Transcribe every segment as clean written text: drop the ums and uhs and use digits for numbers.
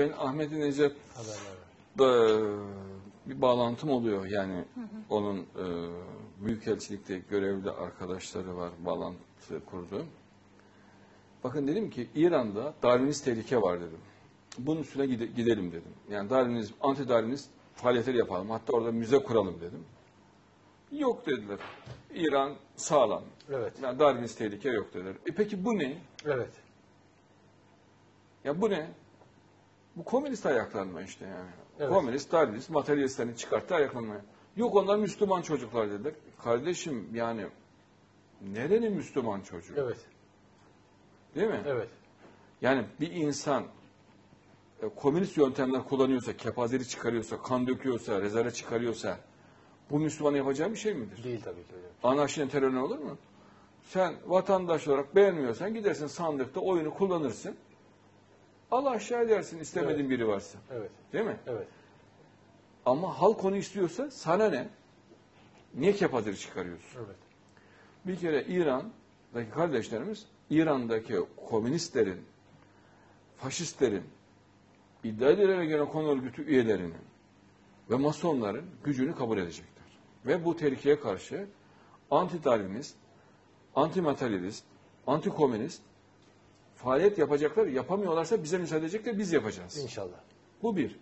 Ben Ahmet-i Necip bir bağlantım oluyor. Yani onun büyükelçilikte görevli arkadaşları var, bağlantı kurduğum. Bakın dedim ki İran'da Darwinist tehlike var dedim. Bunun üstüne gidelim dedim. Yani Darwinist, anti-Darwinist faaliyetleri yapalım. Hatta orada müze kuralım dedim. Yok dediler. İran sağlam. Evet. Yani Darwinist tehlike yok dediler. E peki bu ne? Evet. Ya bu ne? Bu komünist ayaklanma işte yani. Evet. Komünist, Darwinist, materyalistlerini çıkarttı ayaklanmaya. Yok onlar Müslüman çocuklar dediler. Kardeşim yani nereli Müslüman çocuk? Evet. Değil mi? Evet. Yani bir insan komünist yöntemler kullanıyorsa, kepazeli çıkarıyorsa, kan döküyorsa, rezale çıkarıyorsa bu Müslüman yapacağı bir şey midir? Değil tabii ki. Anarşinin terörü olur mu? Sen vatandaş olarak beğenmiyorsan gidersin sandıkta oyunu kullanırsın. Al aşağı edersin istemediğin biri varsa. Evet. Değil mi? Evet. Ama halk onu istiyorsa sana ne? Niye kepazeli çıkarıyorsun? Evet. Bir kere İran'daki kardeşlerimiz İran'daki komünistlerin, faşistlerin, iddia edilere göre konu örgütü üyelerinin ve masonların gücünü kabul edecekler. Ve bu tehlikeye karşı anti-Darwinist, anti-materyalist, anti-komünist faaliyet yapacaklar. Yapamıyorlarsa bize müsaade edecekler, biz yapacağız. İnşallah. Bu bir.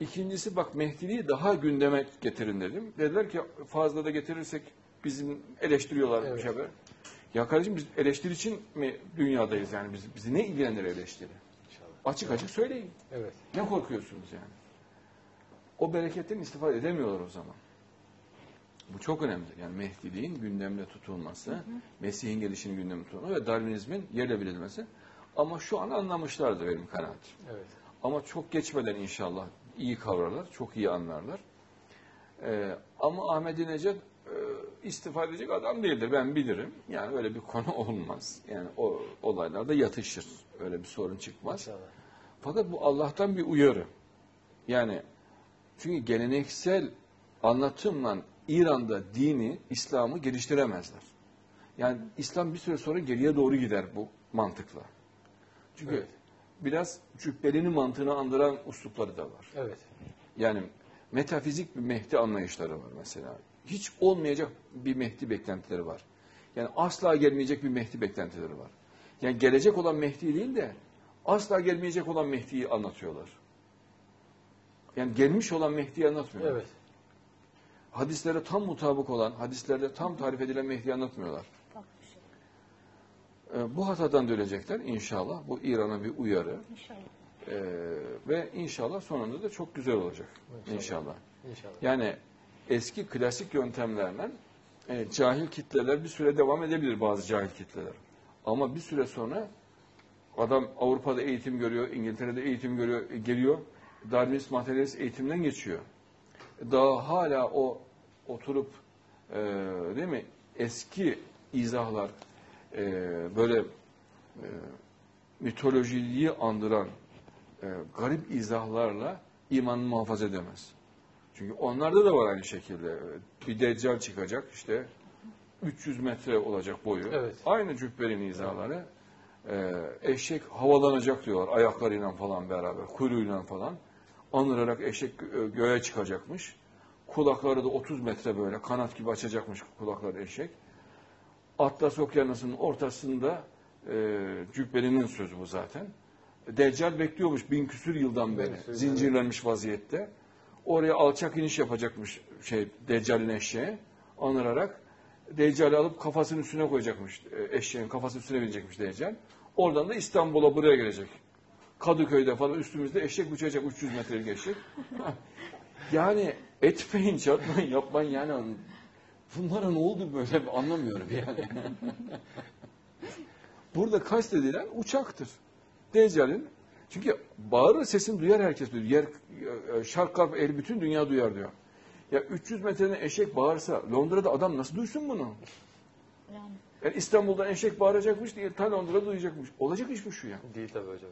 İkincisi bak Mehdi'yi daha gündeme getirin dedim. Dediler ki fazla da getirirsek bizim eleştiriyorlar bir şey. Ya kardeşim biz eleştiri için mi dünyadayız yani? Bizi ne ilgilendirir eleştiri? İnşallah. Açık açık söyleyin. Evet. Ne korkuyorsunuz yani? O bereketten istifade edemiyorlar o zaman. Bu çok önemli. Yani Mehdiliğin gündemde tutulması, Mesih'in gelişinin gündemde tutulması ve Darwinizmin yerle bilinmesi. Ama şu an anlamışlardı benim kanaatim. Evet. Ama çok geçmeden inşallah iyi kavrarlar, çok iyi anlarlar. Ama Ahmet-i Necip istifa edecek adam değildir. Ben bilirim. Yani öyle bir konu olmaz. Yani o olaylarda yatışır. Öyle bir sorun çıkmaz. İnşallah. Fakat bu Allah'tan bir uyarı. Yani çünkü geleneksel anlatımla İran'da dini, İslam'ı geliştiremezler. Yani İslam bir süre sonra geriye doğru gider bu mantıkla. Çünkü biraz cübbelinin mantığını andıran uslupları da var. Evet. Yani metafizik bir Mehdi anlayışları var mesela. Hiç olmayacak bir Mehdi beklentileri var. Yani asla gelmeyecek bir Mehdi beklentileri var. Yani gelecek olan Mehdi değil de asla gelmeyecek olan Mehdi'yi anlatıyorlar. Yani gelmiş olan Mehdi'yi anlatmıyorlar. Evet. Hadislere tam mutabık olan, hadislerde tam tarif edilen Mehdi'yi anlatmıyorlar. Bu hatadan dönecekler inşallah. Bu İran'a bir uyarı. İnşallah. Ve inşallah sonunda da çok güzel olacak. İnşallah. Yani eski klasik yöntemlerle cahil kitleler bir süre devam edebilir bazı cahil kitleler. Ama bir süre sonra adam Avrupa'da eğitim görüyor, İngiltere'de eğitim görüyor, geliyor. Darwinist, materyalist eğitimden geçiyor. Daha hala o oturup değil mi eski izahlar böyle mitolojiyi andıran garip izahlarla imanını muhafaza edemez. Çünkü onlarda da var aynı şekilde. Bir deccal çıkacak işte 300 metre olacak boyu. Evet. Aynı cübbelin izahları. Eşek havalanacak diyorlar ayaklarıyla falan beraber, kuyruğuyla falan. Anırarak eşek göğe çıkacakmış. Kulakları da 30 metre böyle kanat gibi açacakmış kulakları eşek. Atlas okyanusunun ortasında cübbelinin sözü bu zaten. Deccal bekliyormuş 1000 küsür yıldan beri. Evet, zincirlenmiş vaziyette. Oraya alçak iniş yapacakmış Deccal'in eşeğe anırarak. Deccal'i alıp kafasının üstüne koyacakmış. Eşeğin kafasının üstüne binecekmiş Deccal. Oradan da İstanbul'a buraya gelecek. Kadıköy'de falan üstümüzde eşek uçacak 300 metrelik eşek. Yani etmeyin, çarpmayın, yapmayın yani. Bunlara ne oldu böyle anlamıyorum yani. Burada kastedilen uçaktır. Deccal'in. Çünkü bağırır sesini duyar herkes. Yer, şark, karp, el bütün dünya duyar diyor. Ya 300 metreden eşek bağırsa Londra'da adam nasıl duysun bunu? Yani İstanbul'dan eşek bağıracakmış diye ta Londra'da duyacakmış. Olacak iş mi şu ya? Değil tabii hocam.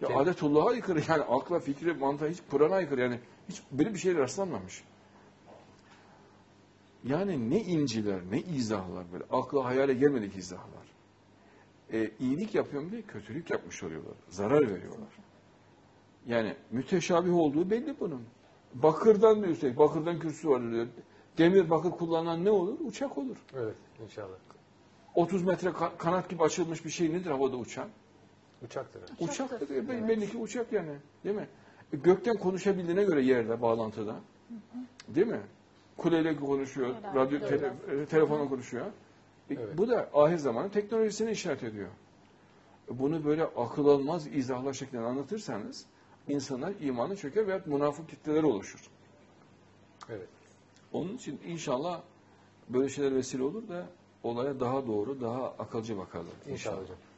Ya adetullah'a aykırı yani akla, fikri, mantığa hiç Kur'an'a aykırı yani. Hiç böyle bir şeyle rastlanmamış. Yani ne inciler, ne izahlar böyle. Akla, hayale gelmedik izahlar. İyilik yapıyorum diye kötülük yapmış oluyorlar. Zarar veriyorlar. Yani müteşabih olduğu belli bunun. Bakırdan da üstelik, bakırdan kürsü var diyor. Demir bakır kullanan ne olur? Uçak olur. Evet, inşallah. 30 metre kanat gibi açılmış bir şey nedir havada uçan? Uçaktır. Yani. Uçaktır. Evet. Belli ki uçak yani. Değil mi? Gökten konuşabildiğine göre yerde, bağlantıda. Değil mi? Kuleyle konuşuyor, radyo, telefonla konuşuyor. Evet. Bu da ahir zamanın teknolojisini işaret ediyor. Bunu böyle akıl almaz izahlar şeklinde anlatırsanız insanlar imanı çöker veya münafık kitleler oluşur. Evet. Onun için inşallah böyle şeyler vesile olur da olaya daha doğru, daha akılcı bakalım. İnşallah hocam.